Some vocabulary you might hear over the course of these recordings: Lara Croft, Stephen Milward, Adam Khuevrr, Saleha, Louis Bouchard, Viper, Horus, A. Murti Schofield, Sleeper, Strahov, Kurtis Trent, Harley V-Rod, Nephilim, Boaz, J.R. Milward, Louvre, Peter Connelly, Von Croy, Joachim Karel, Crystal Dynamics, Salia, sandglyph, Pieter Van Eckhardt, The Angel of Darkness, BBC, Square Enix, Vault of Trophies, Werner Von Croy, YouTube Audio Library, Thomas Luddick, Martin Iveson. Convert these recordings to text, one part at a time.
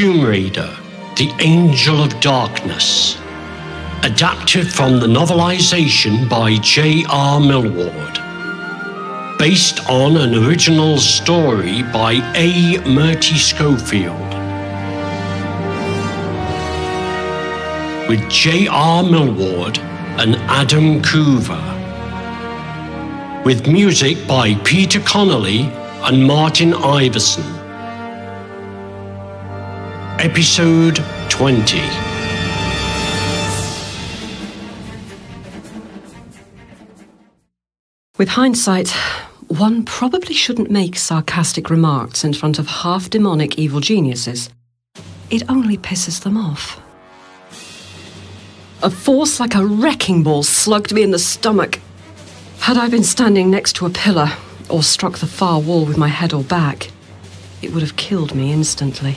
Tomb Raider, The Angel of Darkness, adapted from the novelization by J.R. Milward, based on an original story by A. Murti Schofield, with J.R. Milward and Adam Khuevrr, with music by Peter Connelly and Martin Iveson. Episode 20. With hindsight, one probably shouldn't make sarcastic remarks in front of half-demonic evil geniuses. It only pisses them off. A force like a wrecking ball slugged me in the stomach. Had I been standing next to a pillar, or struck the far wall with my head or back, it would have killed me instantly.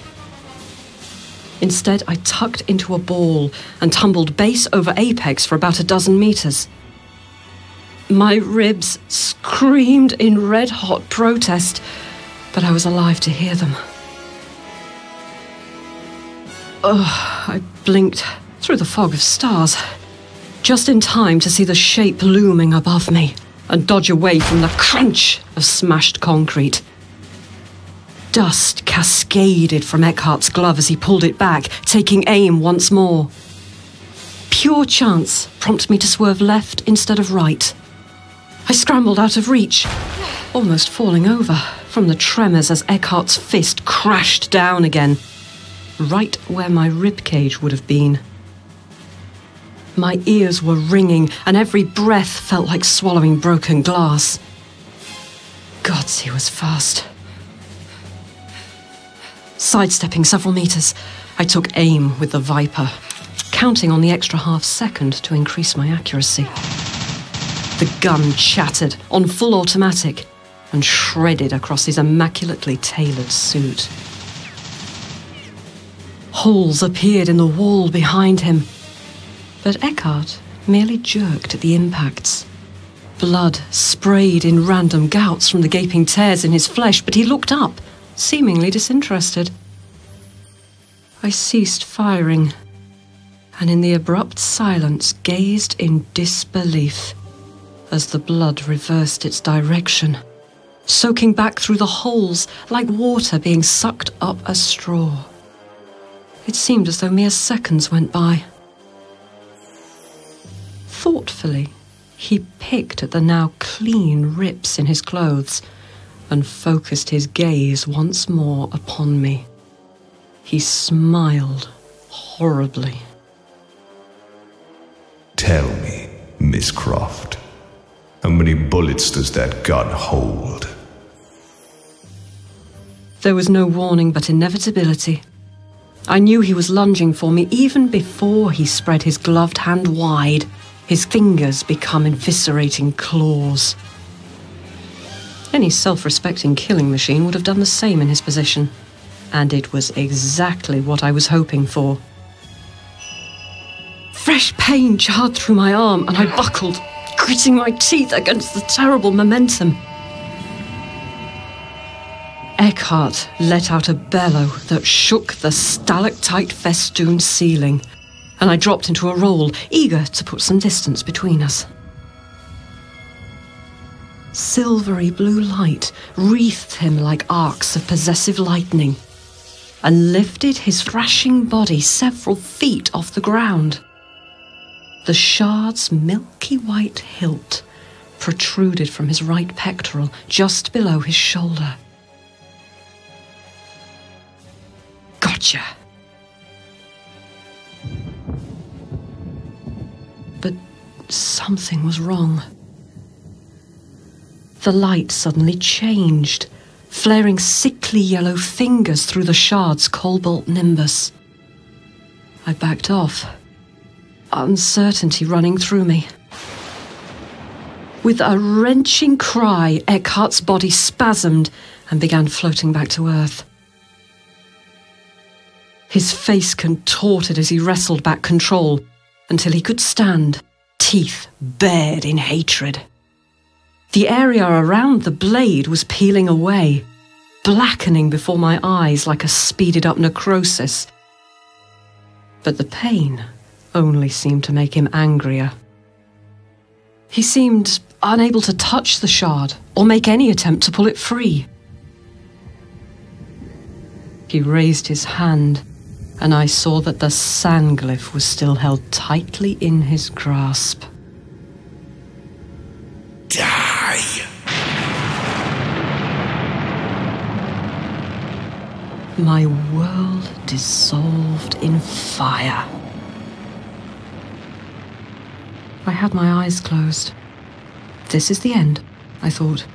Instead, I tucked into a ball and tumbled base over apex for about a dozen meters. My ribs screamed in red-hot protest, but I was alive to hear them. Ugh, I blinked through the fog of stars, just in time to see the shape looming above me and dodge away from the crunch of smashed concrete. Dust cascaded from Eckhardt's glove as he pulled it back, taking aim once more. Pure chance prompted me to swerve left instead of right. I scrambled out of reach, almost falling over from the tremors as Eckhardt's fist crashed down again, right where my ribcage would have been. My ears were ringing, and every breath felt like swallowing broken glass. Gods, he was fast. Sidestepping several meters, I took aim with the Viper, counting on the extra half-second to increase my accuracy. The gun chattered on full automatic and shredded across his immaculately tailored suit. Holes appeared in the wall behind him, but Eckhardt merely jerked at the impacts. Blood sprayed in random gouts from the gaping tears in his flesh, but he looked up, seemingly disinterested. I ceased firing, and in the abrupt silence gazed in disbelief as the blood reversed its direction, soaking back through the holes like water being sucked up a straw. It seemed as though mere seconds went by. Thoughtfully, he picked at the now clean rips in his clothes and focused his gaze once more upon me. He smiled horribly. Tell me, Miss Croft, how many bullets does that gun hold? There was no warning but inevitability. I knew he was lunging for me even before he spread his gloved hand wide, his fingers become eviscerating claws. Any self-respecting killing machine would have done the same in his position, and it was exactly what I was hoping for. Fresh pain jarred through my arm, and I buckled, gritting my teeth against the terrible momentum. Eckhardt let out a bellow that shook the stalactite-festooned ceiling, and I dropped into a roll, eager to put some distance between us. Silvery blue light wreathed him like arcs of possessive lightning and lifted his thrashing body several feet off the ground. The shard's milky white hilt protruded from his right pectoral just below his shoulder. Gotcha! But something was wrong. The light suddenly changed, flaring sickly yellow fingers through the shard's cobalt nimbus. I backed off, uncertainty running through me. With a wrenching cry, Eckhart's body spasmed and began floating back to Earth. His face contorted as he wrestled back control, until he could stand, teeth bared in hatred. The area around the blade was peeling away, blackening before my eyes like a speeded-up necrosis. But the pain only seemed to make him angrier. He seemed unable to touch the shard or make any attempt to pull it free. He raised his hand, and I saw that the sandglyph was still held tightly in his grasp. Die! My world dissolved in fire. I had my eyes closed. This is the end, I thought,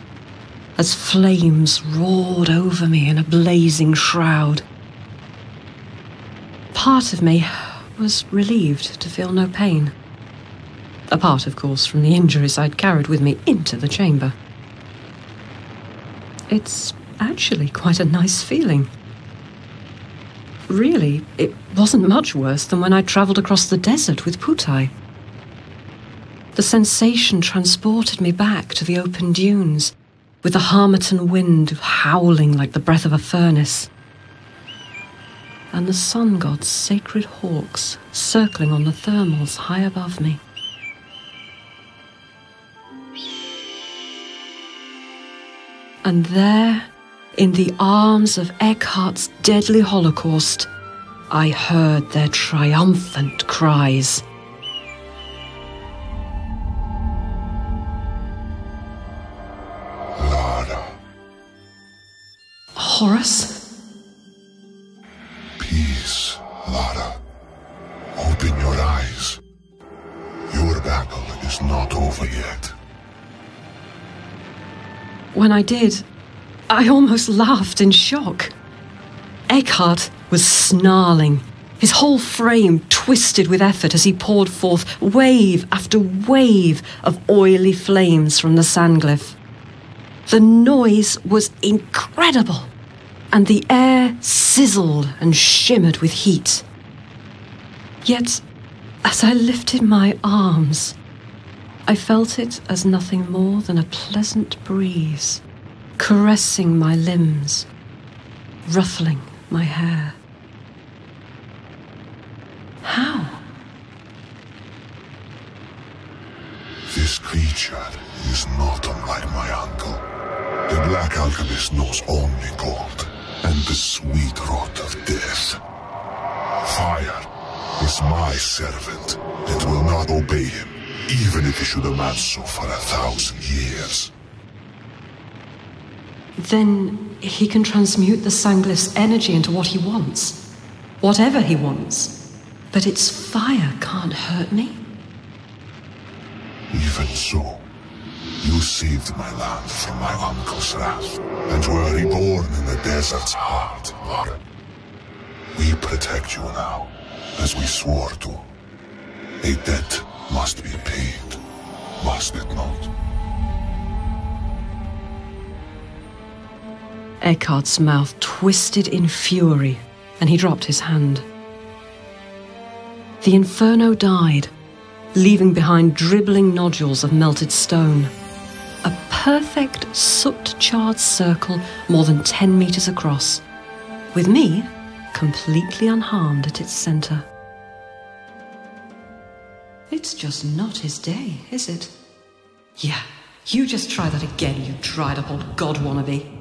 as flames roared over me in a blazing shroud. Part of me was relieved to feel no pain. Apart, of course, from the injuries I'd carried with me into the chamber. It's actually quite a nice feeling. Really, it wasn't much worse than when I travelled across the desert with Putai. The sensation transported me back to the open dunes, with the harmattan wind howling like the breath of a furnace, and the sun god's sacred hawks circling on the thermals high above me. And there, in the arms of Eckhardt's deadly holocaust, I heard their triumphant cries. Horus? Peace, Lara. Open your eyes. Your battle is not over yet. When I did, I almost laughed in shock. Eckhardt was snarling, his whole frame twisted with effort as he poured forth wave after wave of oily flames from the sandglyph. The noise was incredible, and the air sizzled and shimmered with heat. Yet, as I lifted my arms, I felt it as nothing more than a pleasant breeze, caressing my limbs, ruffling my hair. How? This creature is not unlike my uncle. The Black Alchemist knows only gold, and the sweet rot of death. Fire is my servant, and will not obey him, even if he should demand so for 1,000 years. Then he can transmute the Sanglyph's energy into what he wants. Whatever he wants. But its fire can't hurt me. Even so, you saved my land from my uncle's wrath, and were reborn in the desert's heart, Lara. We protect you now, as we swore to. A debt must be paid, must it not? Eckhart's mouth twisted in fury, and he dropped his hand. The inferno died, leaving behind dribbling nodules of melted stone. A perfect soot-charred circle more than 10 meters across, with me completely unharmed at its centre. It's just not his day, is it? Yeah, you just try that again, you dried-up old god wannabe.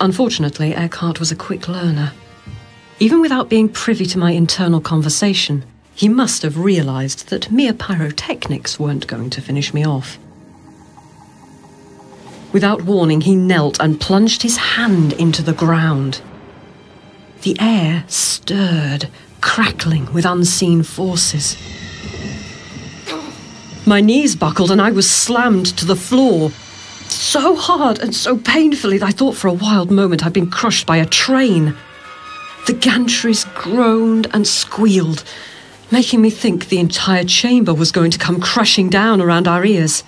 Unfortunately, Eckhardt was a quick learner. Even without being privy to my internal conversation, he must have realized that mere pyrotechnics weren't going to finish me off. Without warning, he knelt and plunged his hand into the ground. The air stirred, crackling with unseen forces. My knees buckled and I was slammed to the floor, so hard and so painfully that I thought for a wild moment I'd been crushed by a train. The gantries groaned and squealed, making me think the entire chamber was going to come crashing down around our ears.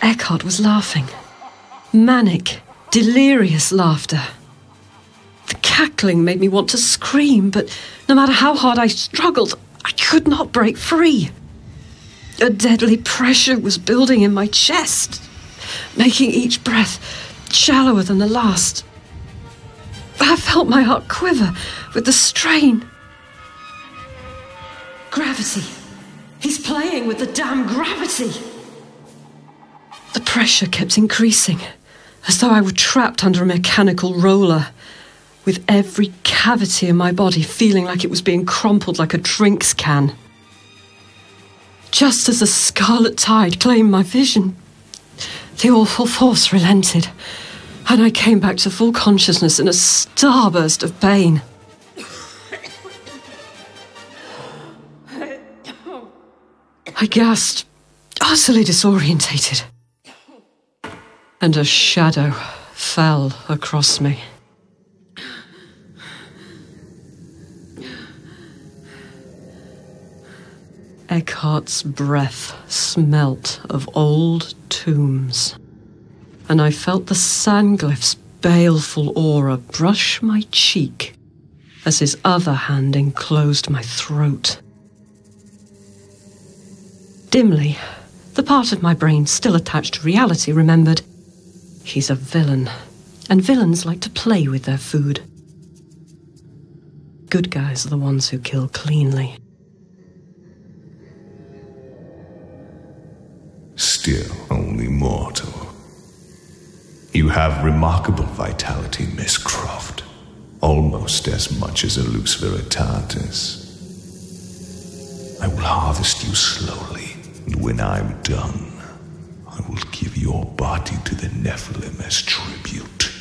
Eckhardt was laughing. Manic, delirious laughter. The cackling made me want to scream, but no matter how hard I struggled, I could not break free. A deadly pressure was building in my chest, making each breath shallower than the last. I felt my heart quiver with the strain. Gravity. He's playing with the damn gravity. The pressure kept increasing, as though I were trapped under a mechanical roller, with every cavity in my body feeling like it was being crumpled like a drinks can. Just as the scarlet tide claimed my vision, the awful force relented, and I came back to full consciousness in a starburst of pain. I gasped, utterly disorientated, and a shadow fell across me. Eckhardt's breath smelt of old tombs, and I felt the sandglyph's baleful aura brush my cheek as his other hand enclosed my throat. Dimly, the part of my brain still attached to reality remembered, he's a villain, and villains like to play with their food. Good guys are the ones who kill cleanly. Still only mortal. You have remarkable vitality, Miss Croft. Almost as much as a Lux Veritatis. I will harvest you slowly, and when I'm done, I will give your body to the Nephilim as tribute.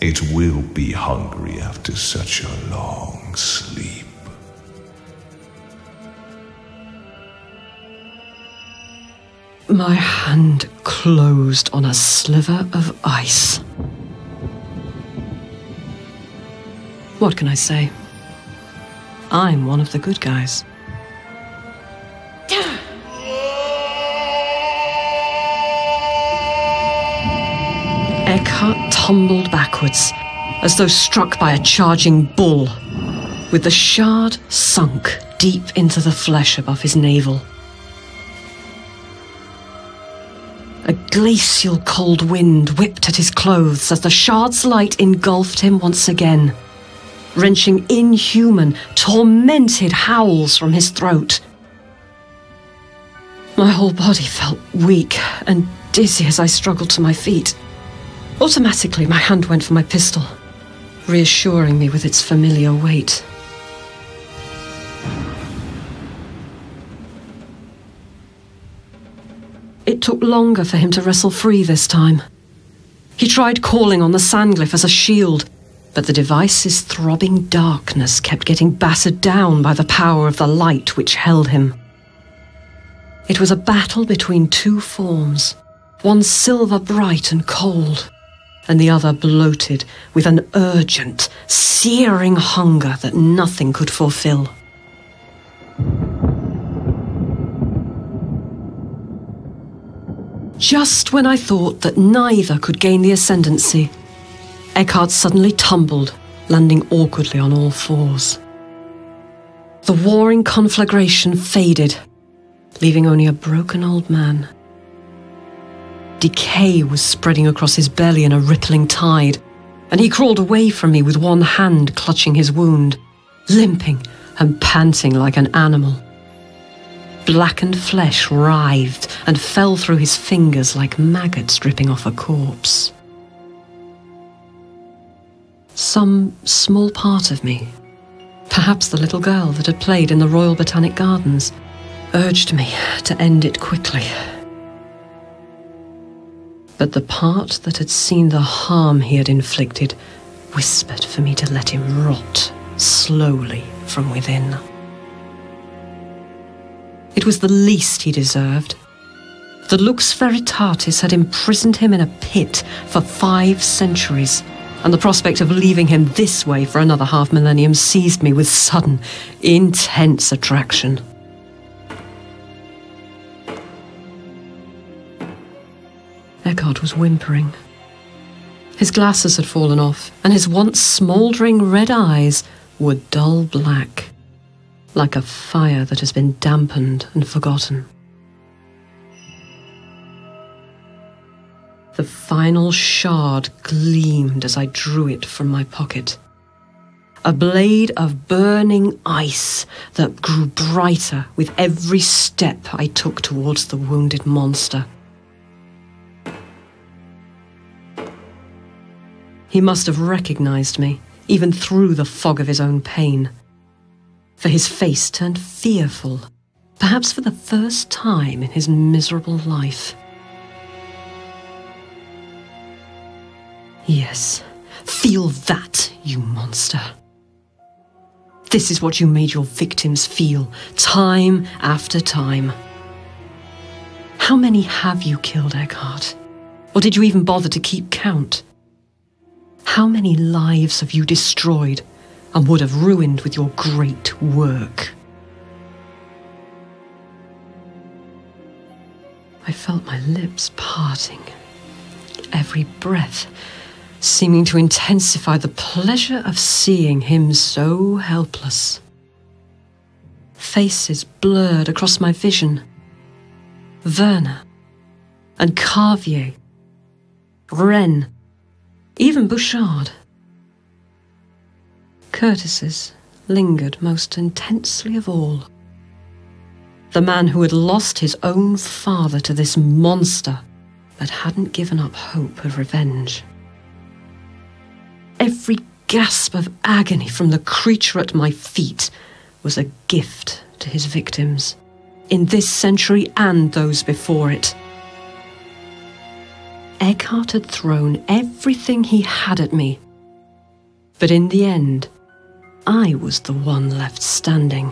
It will be hungry after such a long sleep. My hand closed on a sliver of ice. What can I say? I'm one of the good guys. Eckhardt tumbled backwards, as though struck by a charging bull, with the shard sunk deep into the flesh above his navel. A glacial cold wind whipped at his clothes as the shard's light engulfed him once again, wrenching inhuman, tormented howls from his throat. My whole body felt weak and dizzy as I struggled to my feet. Automatically, my hand went for my pistol, reassuring me with its familiar weight. It took longer for him to wrestle free this time. He tried calling on the sandglyph as a shield, but the device's throbbing darkness kept getting battered down by the power of the light which held him. It was a battle between two forms, one silver bright and cold, and the other bloated with an urgent, searing hunger that nothing could fulfill. Just when I thought that neither could gain the ascendancy, Eckhardt suddenly tumbled, landing awkwardly on all fours. The warring conflagration faded, leaving only a broken old man. Decay was spreading across his belly in a rippling tide, and he crawled away from me with one hand clutching his wound, limping and panting like an animal. Blackened flesh writhed and fell through his fingers like maggots dripping off a corpse. Some small part of me, perhaps the little girl that had played in the Royal Botanic Gardens, urged me to end it quickly. But the part that had seen the harm he had inflicted whispered for me to let him rot slowly from within. It was the least he deserved. The Lux Veritatis had imprisoned him in a pit for 5 centuries, and the prospect of leaving him this way for another half millennium seized me with sudden, intense attraction. Eckhardt was whimpering. His glasses had fallen off, and his once smouldering red eyes were dull black, like a fire that has been dampened and forgotten. The final shard gleamed as I drew it from my pocket. A blade of burning ice that grew brighter with every step I took towards the wounded monster. He must have recognized me, even through the fog of his own pain. For his face turned fearful, perhaps for the first time in his miserable life. Yes, feel that, you monster. This is what you made your victims feel, time after time. How many have you killed, Eckhardt? Or did you even bother to keep count? How many lives have you destroyed and would have ruined with your great work? I felt my lips parting, every breath seeming to intensify the pleasure of seeing him so helpless. Faces blurred across my vision. Werner and Karvier, Wren, even Bouchard. Curtis's lingered most intensely of all. The man who had lost his own father to this monster but hadn't given up hope of revenge. Every gasp of agony from the creature at my feet was a gift to his victims, in this century and those before it. Eckhardt had thrown everything he had at me, but in the end, I was the one left standing,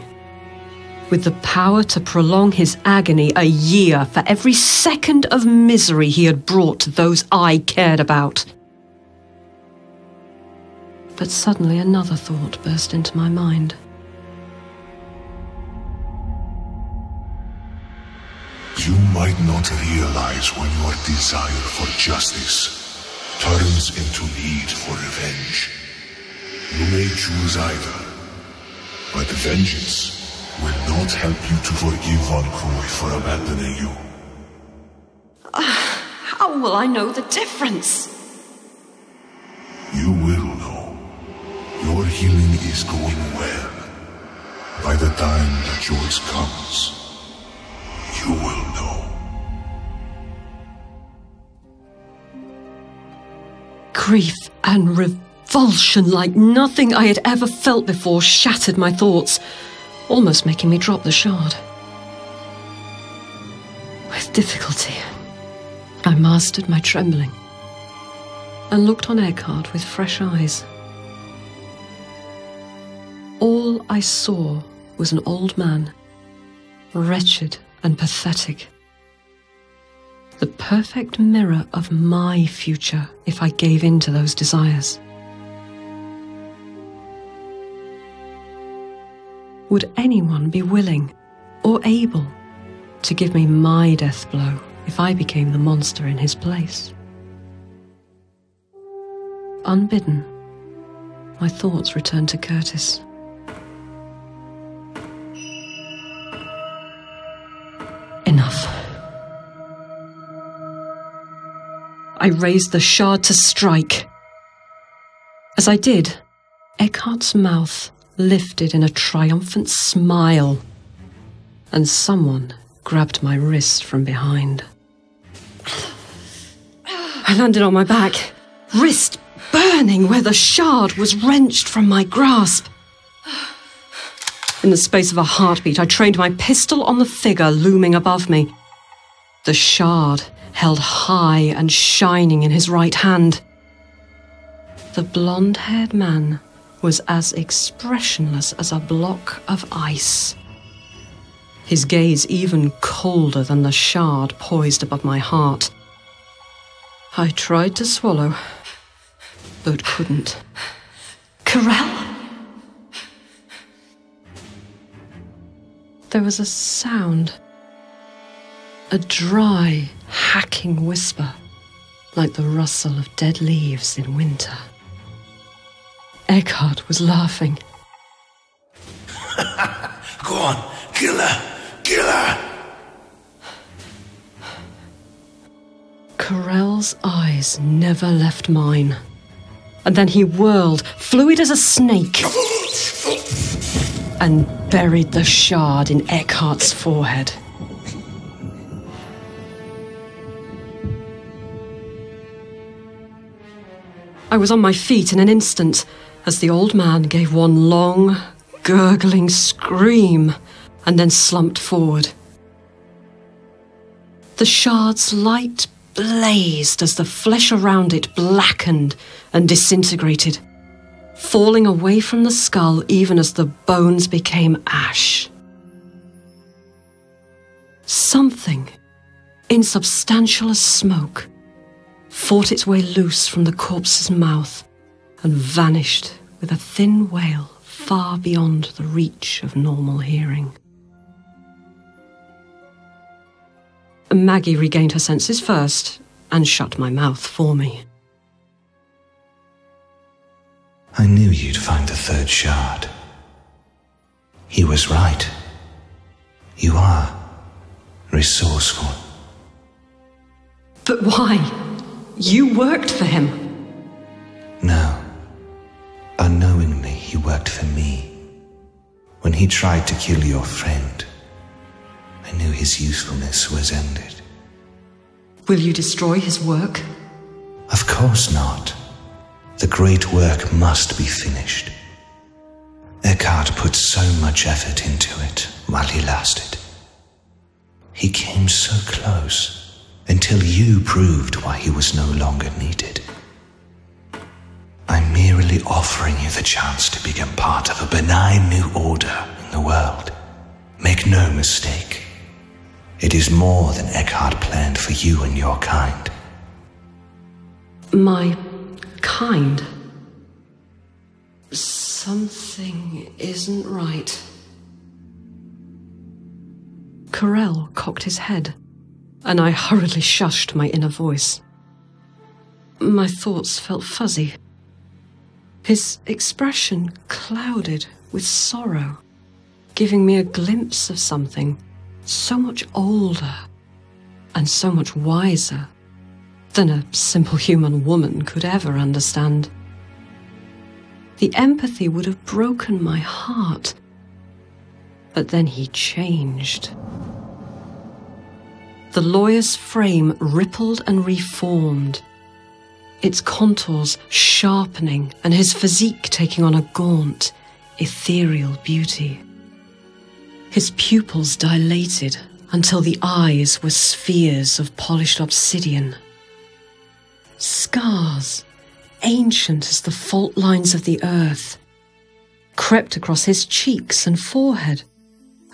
with the power to prolong his agony a year for every second of misery he had brought to those I cared about. But suddenly another thought burst into my mind. You might not realize when your desire for justice turns into need for revenge. You may choose either, but vengeance will not help you to forgive Von Croy for abandoning you. How will I know the difference? You will know. Your healing is going well. By the time that yours comes, you will know. Grief and revulsion like nothing I had ever felt before shattered my thoughts, almost making me drop the shard. With difficulty, I mastered my trembling and looked on Eckhardt with fresh eyes. All I saw was an old man, wretched and pathetic. The perfect mirror of my future if I gave in to those desires. Would anyone be willing or able to give me my death blow if I became the monster in his place? Unbidden, my thoughts returned to Kurtis. Enough. I raised the shard to strike. As I did, Eckhart's mouth lifted in a triumphant smile, and someone grabbed my wrist from behind. I landed on my back, wrist burning where the shard was wrenched from my grasp. In the space of a heartbeat, I trained my pistol on the figure looming above me. The shard held high and shining in his right hand. The blonde-haired man was as expressionless as a block of ice. His gaze even colder than the shard poised above my heart. I tried to swallow, but couldn't. Karel? There was a sound, a dry, hacking whisper, like the rustle of dead leaves in winter. Eckhardt was laughing. Go on, kill her! Kill her! Karel's eyes never left mine. And then he whirled, fluid as a snake, and buried the shard in Eckhardt's forehead. I was on my feet in an instant as the old man gave one long, gurgling scream and then slumped forward. The shard's light blazed as the flesh around it blackened and disintegrated, falling away from the skull even as the bones became ash. Something, insubstantial as smoke, fought its way loose from the corpse's mouth and vanished with a thin wail far beyond the reach of normal hearing. Maggie regained her senses first and shut my mouth for me. I knew you'd find the third shard. He was right. You are resourceful. But why? You worked for him. No. Unknowingly, he worked for me. When he tried to kill your friend, I knew his usefulness was ended. Will you destroy his work? Of course not. The great work must be finished. Eckhardt put so much effort into it while he lasted. He came so close until you proved why he was no longer needed. I'm merely offering you the chance to become part of a benign new order in the world. Make no mistake. It is more than Eckhardt planned for you and your kind. My kind? Something isn't right. Karel cocked his head, and I hurriedly shushed my inner voice. My thoughts felt fuzzy. His expression clouded with sorrow, giving me a glimpse of something so much older and so much wiser than a simple human woman could ever understand. The empathy would have broken my heart, but then he changed. The lawyer's frame rippled and reformed, its contours sharpening and his physique taking on a gaunt, ethereal beauty. His pupils dilated until the eyes were spheres of polished obsidian. Scars, ancient as the fault lines of the earth, crept across his cheeks and forehead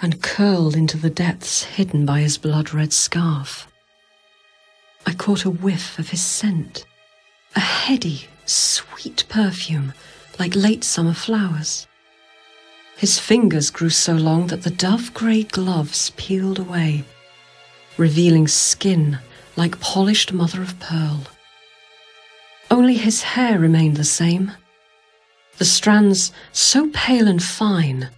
and curled into the depths hidden by his blood-red scarf. I caught a whiff of his scent, a heady, sweet perfume like late summer flowers. His fingers grew so long that the dove-grey gloves peeled away, revealing skin like polished mother of pearl. Only his hair remained the same, the strands so pale and fine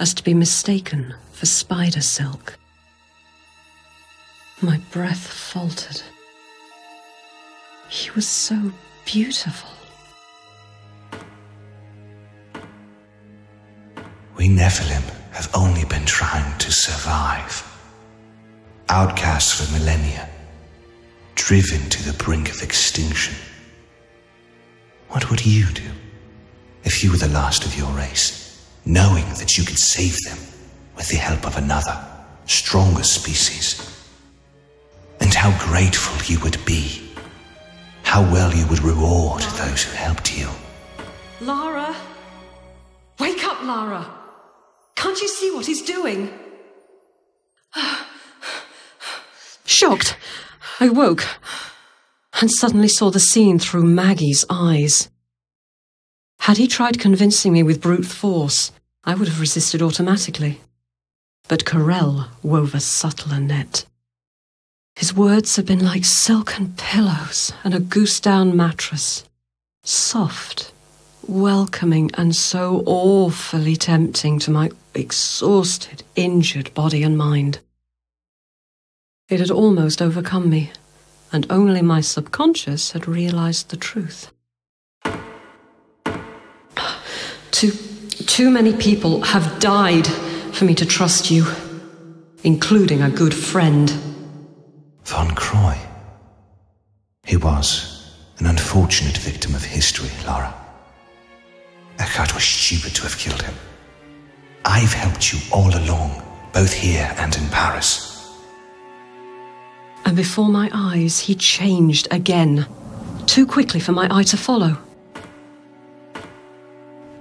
as to be mistaken for spider silk. My breath faltered. He was so beautiful. We Nephilim have only been trying to survive. Outcasts for millennia, driven to the brink of extinction. What would you do if you were the last of your race, knowing that you could save them with the help of another, stronger species? And how grateful you would be, how well you would reward those who helped you. Lara! Wake up, Lara! Can't you see what he's doing? Shocked, I woke and suddenly saw the scene through Maggie's eyes. Had he tried convincing me with brute force, I would have resisted automatically. But Karel wove a subtler net. His words had been like silken pillows and a goose-down mattress. Soft, welcoming and so awfully tempting to my exhausted, injured body and mind. It had almost overcome me, and only my subconscious had realized the truth. Too many people have died for me to trust you, including a good friend. Von Croy. He was an unfortunate victim of history, Lara. Eckhardt was stupid to have killed him. I've helped you all along, both here and in Paris. And before my eyes, he changed again. Too quickly for my eye to follow.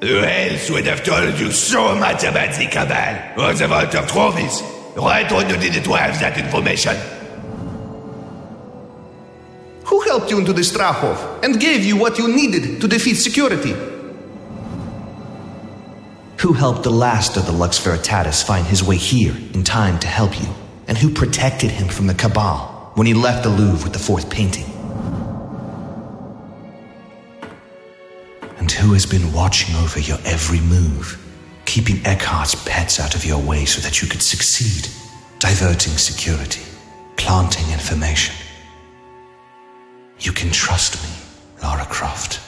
Who else would have told you so much about the Cabal or the Vault of Trophies? Why don't you need to have that information? Who helped you into the Strahov and gave you what you needed to defeat security? Who helped the last of the Lux Veritatis find his way here in time to help you? And who protected him from the Cabal when he left the Louvre with the fourth painting? And who has been watching over your every move, keeping Eckhardt's pets out of your way so that you could succeed, diverting security, planting information? You can trust me, Lara Croft.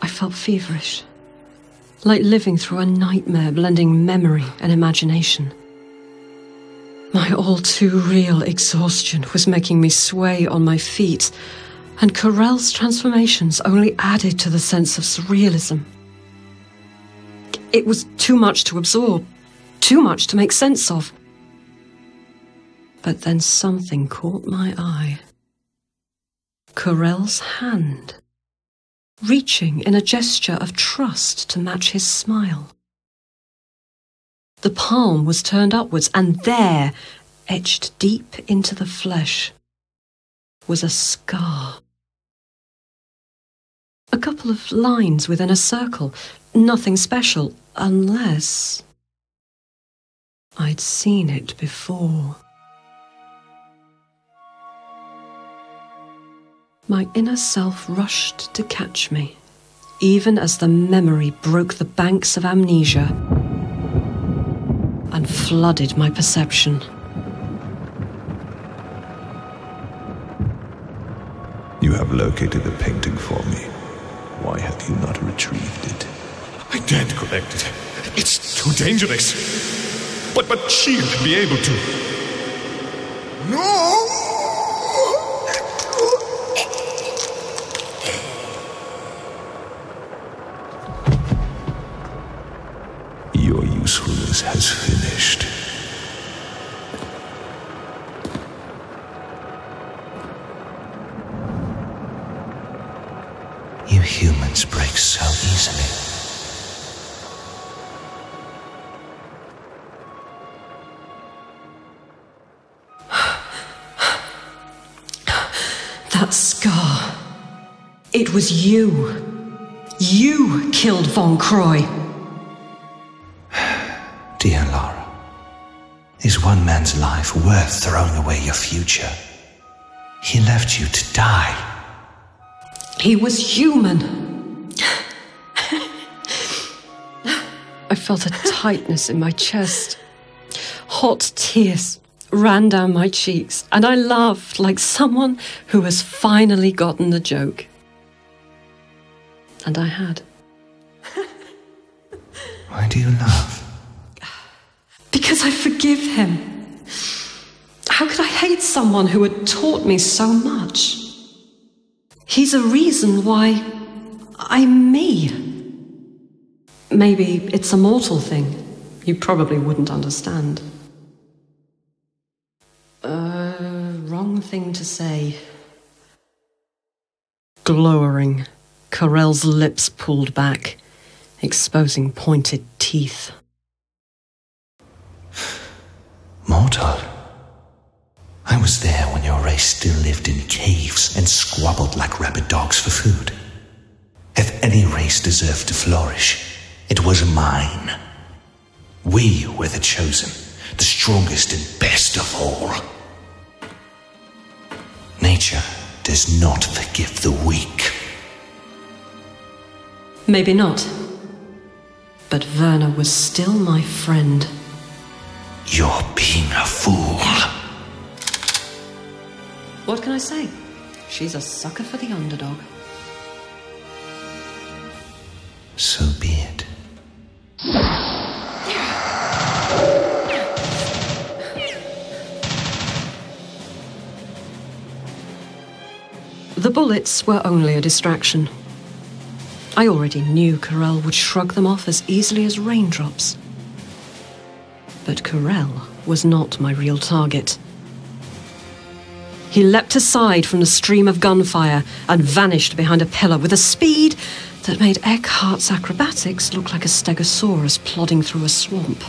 I felt feverish, like living through a nightmare blending memory and imagination. My all-too-real exhaustion was making me sway on my feet, and Karel's transformations only added to the sense of surrealism. It was too much to absorb, too much to make sense of. But then something caught my eye. Karel's hand, reaching in a gesture of trust to match his smile. The palm was turned upwards, and there, etched deep into the flesh, was a scar. A couple of lines within a circle, nothing special, unless I'd seen it before. My inner self rushed to catch me, even as the memory broke the banks of amnesia and flooded my perception. You have located the painting for me. Why have you not retrieved it? I can't collect it. It's too dangerous. But she'll be able to. No! Usefulness has finished. You humans break so easily. That scar. It was you. You killed Von Croy. Dear Lara, is one man's life worth throwing away your future? He left you to die. He was human. I felt a tightness in my chest. Hot tears ran down my cheeks, and I laughed like someone who has finally gotten the joke. And I had. Why do you laugh? Because I forgive him. How could I hate someone who had taught me so much? He's a reason why I'm me. Maybe it's a mortal thing. You probably wouldn't understand. Wrong thing to say. Glowering, Karel's lips pulled back, exposing pointed teeth. Mortal. I was there when your race still lived in caves and squabbled like rabid dogs for food. If any race deserved to flourish, it was mine. We were the chosen, the strongest and best of all. Nature does not forgive the weak. Maybe not. But Werner was still my friend. You're being a fool. What can I say? She's a sucker for the underdog. So be it. The bullets were only a distraction. I already knew Karel would shrug them off as easily as raindrops. But Karel was not my real target. He leapt aside from the stream of gunfire and vanished behind a pillar with a speed that made Eckhardt's acrobatics look like a stegosaurus plodding through a swamp.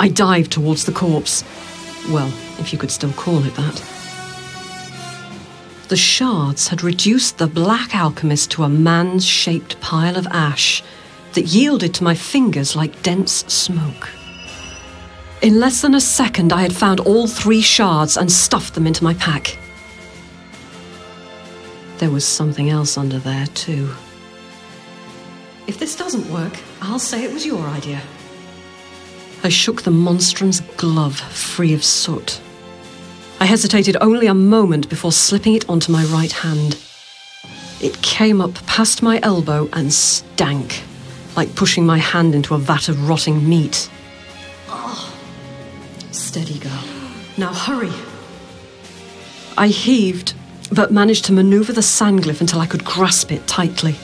I dived towards the corpse. Well, if you could still call it that. The shards had reduced the black alchemist to a man-shaped pile of ash that yielded to my fingers like dense smoke. In less than a second, I had found all three shards and stuffed them into my pack. There was something else under there, too. If this doesn't work, I'll say it was your idea. I shook the monstrum's glove free of soot. I hesitated only a moment before slipping it onto my right hand. It came up past my elbow and stank, like pushing my hand into a vat of rotting meat. Oh. Steady, girl. Now hurry. I heaved, but managed to maneuver the sandglyph until I could grasp it tightly.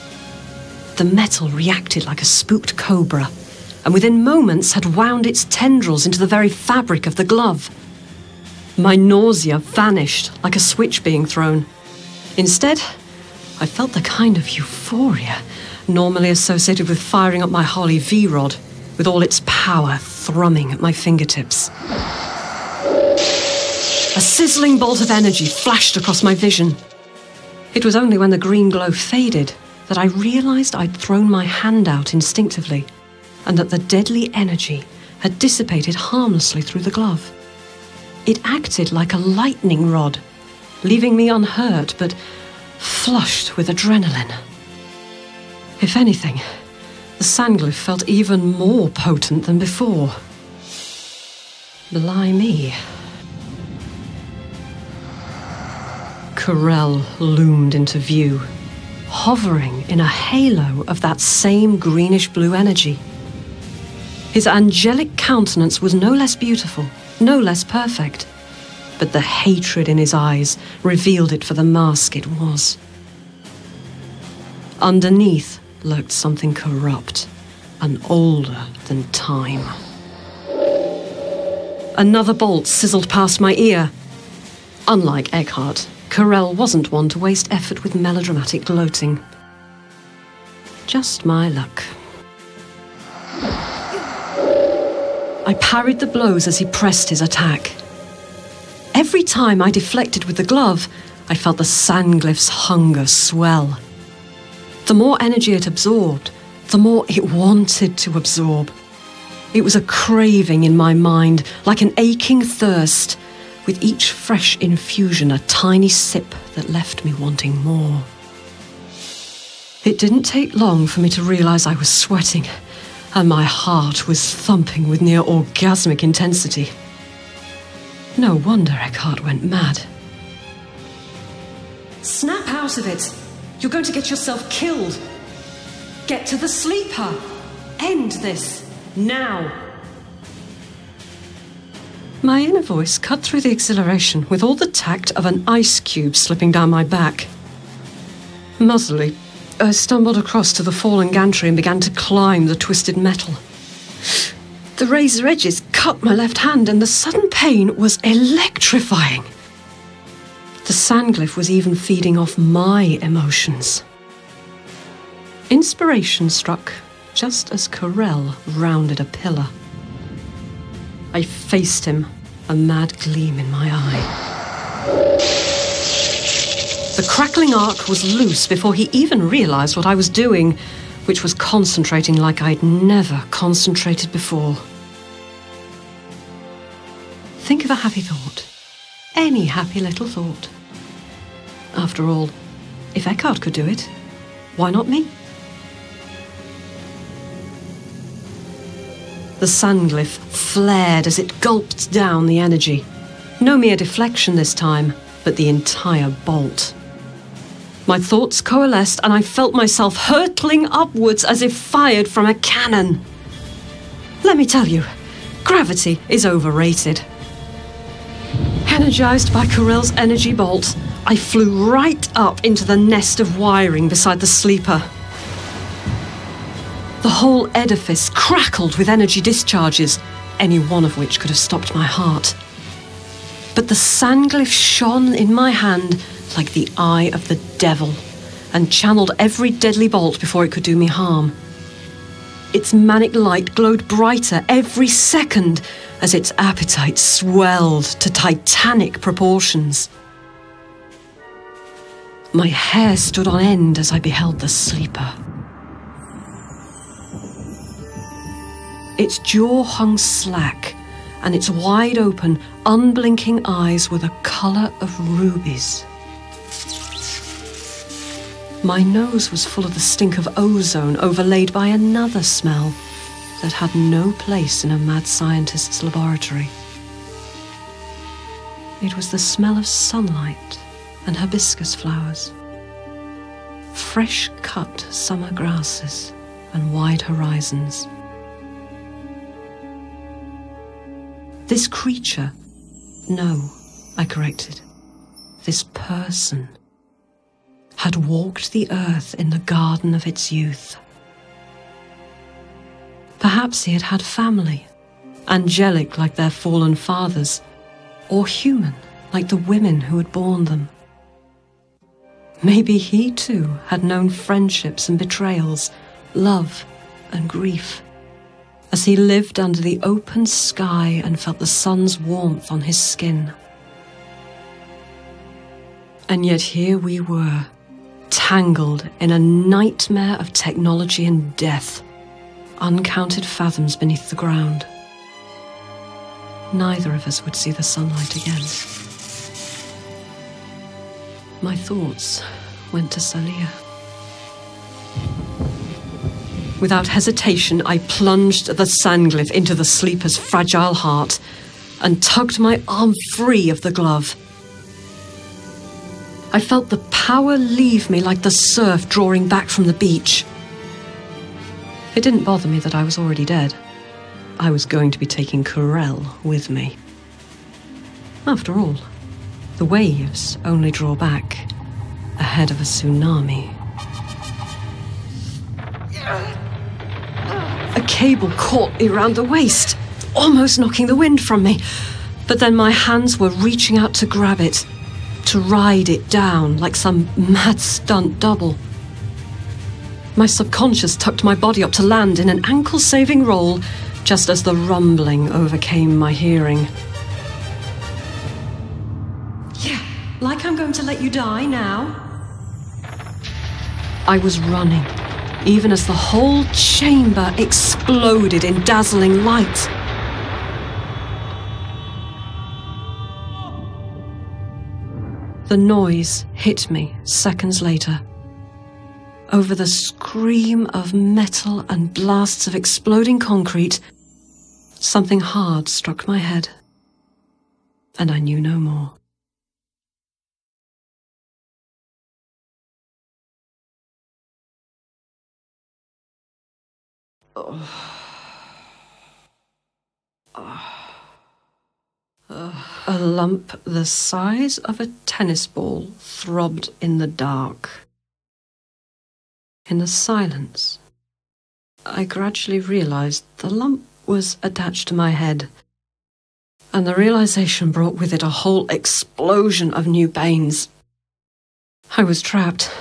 The metal reacted like a spooked cobra, and within moments had wound its tendrils into the very fabric of the glove. My nausea vanished like a switch being thrown. Instead, I felt the kind of euphoria normally associated with firing up my Harley V-Rod, with all its power thrumming at my fingertips. A sizzling bolt of energy flashed across my vision. It was only when the green glow faded that I realized I'd thrown my hand out instinctively, and that the deadly energy had dissipated harmlessly through the glove. It acted like a lightning rod, leaving me unhurt but flushed with adrenaline. If anything, the sandglyph felt even more potent than before. Blimey. Karel loomed into view, hovering in a halo of that same greenish-blue energy. His angelic countenance was no less beautiful, no less perfect, but the hatred in his eyes revealed it for the mask it was. Underneath lurked something corrupt and older than time. Another bolt sizzled past my ear. Unlike Eckhardt, Karel wasn't one to waste effort with melodramatic gloating. Just my luck. I parried the blows as he pressed his attack. Every time I deflected with the glove, I felt the sandglyph's hunger swell. The more energy it absorbed, the more it wanted to absorb. It was a craving in my mind, like an aching thirst, with each fresh infusion a tiny sip that left me wanting more. It didn't take long for me to realize I was sweating, and my heart was thumping with near orgasmic intensity. No wonder Eckhardt went mad. Snap out of it! You're going to get yourself killed! Get to the sleeper! End this! Now! My inner voice cut through the exhilaration with all the tact of an ice cube slipping down my back. Muzzily, I stumbled across to the fallen gantry and began to climb the twisted metal. The razor edges cut my left hand, and the sudden pain was electrifying. The sandglyph was even feeding off my emotions. Inspiration struck just as Karel rounded a pillar. I faced him, a mad gleam in my eye. The crackling arc was loose before he even realized what I was doing, which was concentrating like I'd never concentrated before. Think of a happy thought. Any happy little thought. After all, if Eckhardt could do it, why not me? The sandglyph flared as it gulped down the energy. No mere deflection this time, but the entire bolt. My thoughts coalesced and I felt myself hurtling upwards as if fired from a cannon. Let me tell you, gravity is overrated. Energized by Karel's energy bolt, I flew right up into the nest of wiring beside the sleeper. The whole edifice crackled with energy discharges, any one of which could have stopped my heart. But the sandglyph shone in my hand like the eye of the devil, and channeled every deadly bolt before it could do me harm. Its manic light glowed brighter every second as its appetite swelled to titanic proportions. My hair stood on end as I beheld the sleeper. Its jaw hung slack, and its wide-open, unblinking eyes were the colour of rubies. My nose was full of the stink of ozone overlaid by another smell that had no place in a mad scientist's laboratory. It was the smell of sunlight and hibiscus flowers, fresh cut summer grasses and wide horizons. This creature, no, I corrected, this person, had walked the earth in the garden of its youth. Perhaps he had had family, angelic like their fallen fathers, or human like the women who had borne them. Maybe he too had known friendships and betrayals, love and grief, as he lived under the open sky and felt the sun's warmth on his skin. And yet here we were, tangled in a nightmare of technology and death, uncounted fathoms beneath the ground. Neither of us would see the sunlight again. My thoughts went to Salia. Without hesitation, I plunged the sandglyph into the sleeper's fragile heart and tugged my arm free of the glove. I felt the power leave me like the surf drawing back from the beach. It didn't bother me that I was already dead. I was going to be taking Karel with me. After all, the waves only draw back ahead of a tsunami. A cable caught me round the waist, almost knocking the wind from me. But then my hands were reaching out to grab it, to ride it down like some mad stunt double. My subconscious tucked my body up to land in an ankle-saving roll just as the rumbling overcame my hearing. Yeah, like I'm going to let you die now. I was running, even as the whole chamber exploded in dazzling light. The noise hit me seconds later, over the scream of metal and blasts of exploding concrete. Something hard struck my head, and I knew no more. A lump the size of a tennis ball throbbed in the dark. In the silence, I gradually realized the lump was attached to my head, and the realization brought with it a whole explosion of new pains. I was trapped,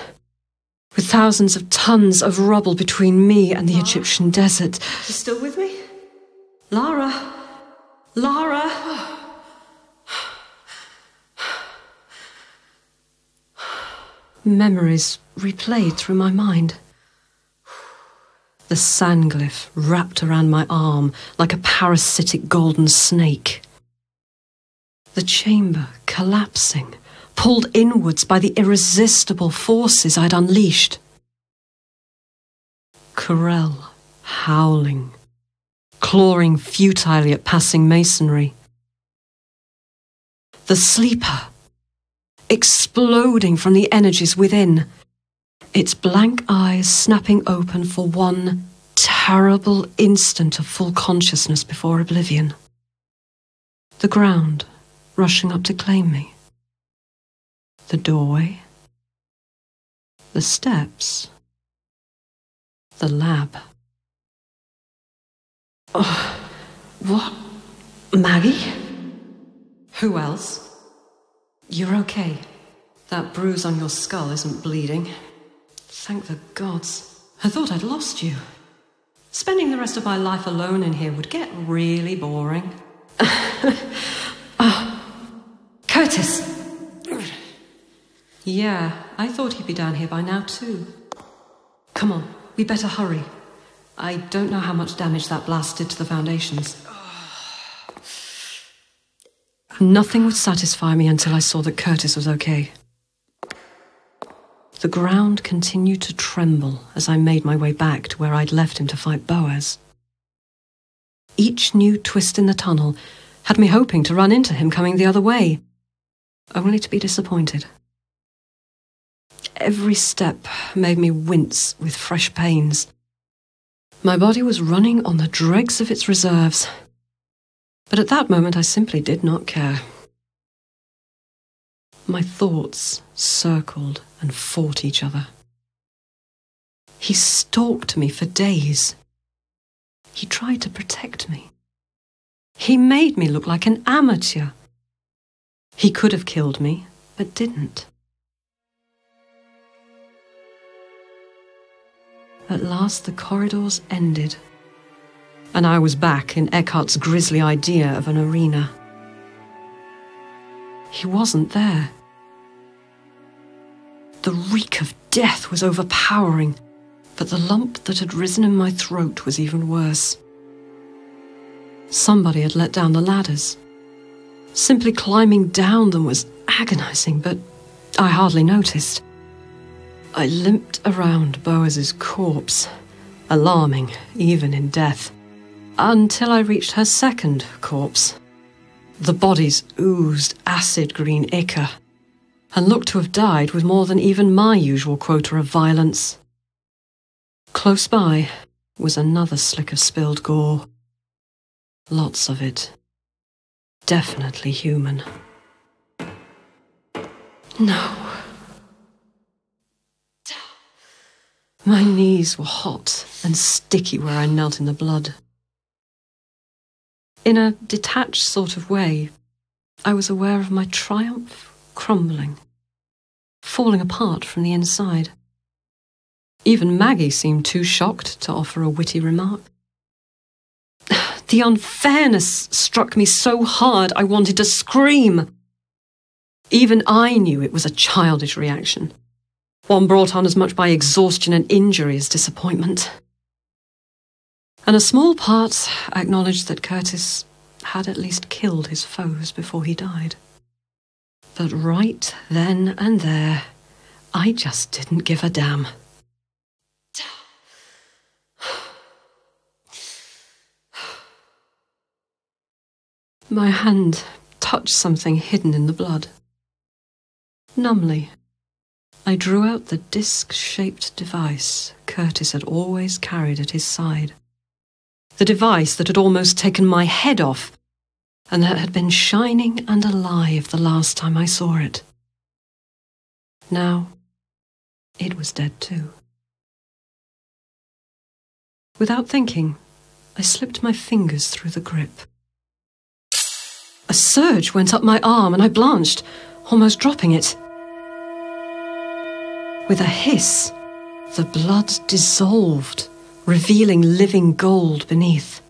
with thousands of tons of rubble between me and the Egyptian desert. You still with me? Lara? Lara? Memories replayed through my mind. The sandglyph wrapped around my arm like a parasitic golden snake. The chamber collapsing, pulled inwards by the irresistible forces I'd unleashed. Karel howling, clawing futilely at passing masonry. the Sleeper, exploding from the energies within, its blank eyes snapping open for one terrible instant of full consciousness before oblivion. The ground rushing up to claim me. The doorway. The steps. The lab. Oh, what? Maggie? Who else? You're okay. That bruise on your skull isn't bleeding. Thank the gods. I thought I'd lost you. Spending the rest of my life alone in here would get really boring. Kurtis! Yeah, I thought he'd be down here by now too. Come on, we better hurry. I don't know how much damage that blast did to the foundations. Nothing would satisfy me until I saw that Kurtis was okay. The ground continued to tremble as I made my way back to where I'd left him to fight Boaz. Each new twist in the tunnel had me hoping to run into him coming the other way, only to be disappointed. Every step made me wince with fresh pains. My body was running on the dregs of its reserves, but at that moment I simply did not care. My thoughts circled and fought each other. He stalked me for days. He tried to protect me. He made me look like an amateur. He could have killed me, but didn't. At last the corridors ended, and I was back in Eckhardt's grisly idea of an arena. He wasn't there. The reek of death was overpowering, but the lump that had risen in my throat was even worse. Somebody had let down the ladders. Simply climbing down them was agonizing, but I hardly noticed. I limped around Boaz's corpse, alarming even in death, until I reached her second corpse. The bodies oozed acid-green ichor, and looked to have died with more than even my usual quota of violence. Close by was another slick of spilled gore. Lots of it. Definitely human. No. My knees were hot and sticky where I knelt in the blood. In a detached sort of way, I was aware of my triumph crumbling, falling apart from the inside. Even Maggie seemed too shocked to offer a witty remark. The unfairness struck me so hard I wanted to scream. Even I knew it was a childish reaction, one brought on as much by exhaustion and injury as disappointment. And a small part acknowledged that Kurtis had at least killed his foes before he died. But right then and there, I just didn't give a damn. My hand touched something hidden in the blood. Numbly, I drew out the disc-shaped device Kurtis had always carried at his side. The device that had almost taken my head off, and that had been shining and alive the last time I saw it. Now, it was dead too. Without thinking, I slipped my fingers through the grip. A surge went up my arm and I blanched, almost dropping it. With a hiss, the blood dissolved, revealing living gold beneath.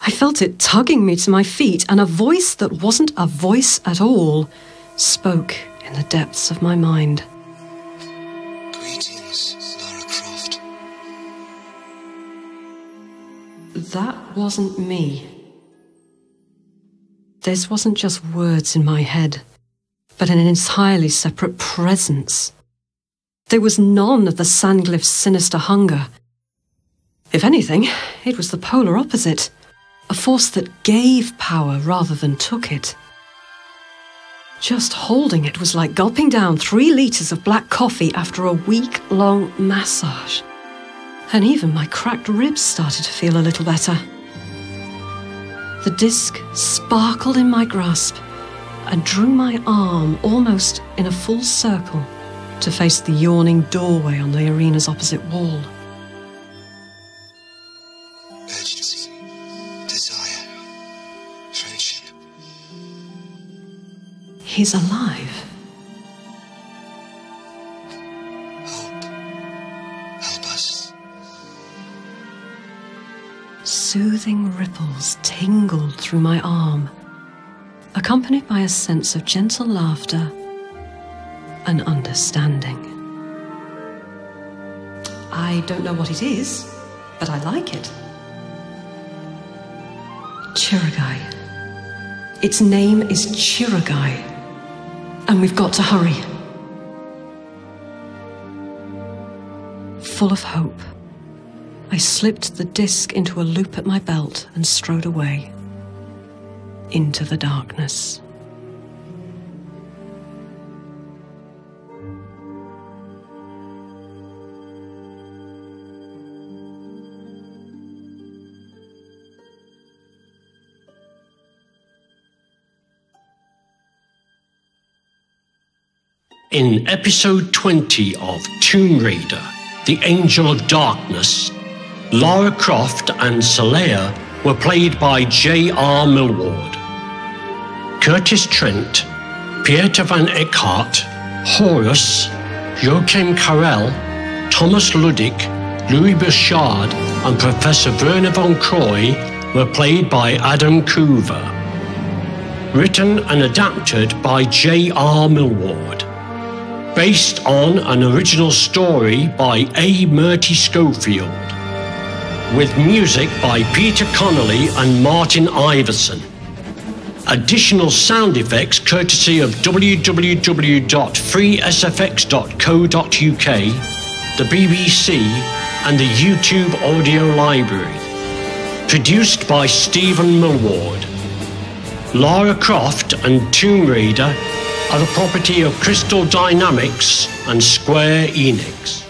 I felt it tugging me to my feet, and a voice that wasn't a voice at all spoke in the depths of my mind. Greetings, Lara Croft. That wasn't me. This wasn't just words in my head, but an entirely separate presence. There was none of the sandglyph's sinister hunger. If anything, it was the polar opposite, a force that gave power rather than took it. Just holding it was like gulping down 3 liters of black coffee after a week-long massage. And even my cracked ribs started to feel a little better. The disc sparkled in my grasp and drew my arm almost in a full circle to face the yawning doorway on the arena's opposite wall. Urgency, desire, friendship. He's alive. Hope, help us. Soothing ripples tingled through my arm, accompanied by a sense of gentle laughter and understanding. I don't know what it is, but I like it. Chirugai. Its name is Chirugai, and we've got to hurry. Full of hope, I slipped the disc into a loop at my belt and strode away into the darkness. In episode 20 of Tomb Raider, The Angel of Darkness, Lara Croft and Saleha were played by J.R. Milward. Kurtis Trent, Pieter Van Eckhardt, Horus, Joachim Karel, Thomas Luddick, Louis Bouchard and Professor Werner Von Croy were played by Adam Khuevrr. Written and adapted by J.R. Milward. Based on an original story by A. Murti Schofield, with music by Peter Connelly and Martin Iveson. Additional sound effects courtesy of www.freesfx.co.uk, the BBC, and the YouTube Audio Library. Produced by Stephen Milward. Lara Croft and Tomb Raider are the property of Crystal Dynamics and Square Enix.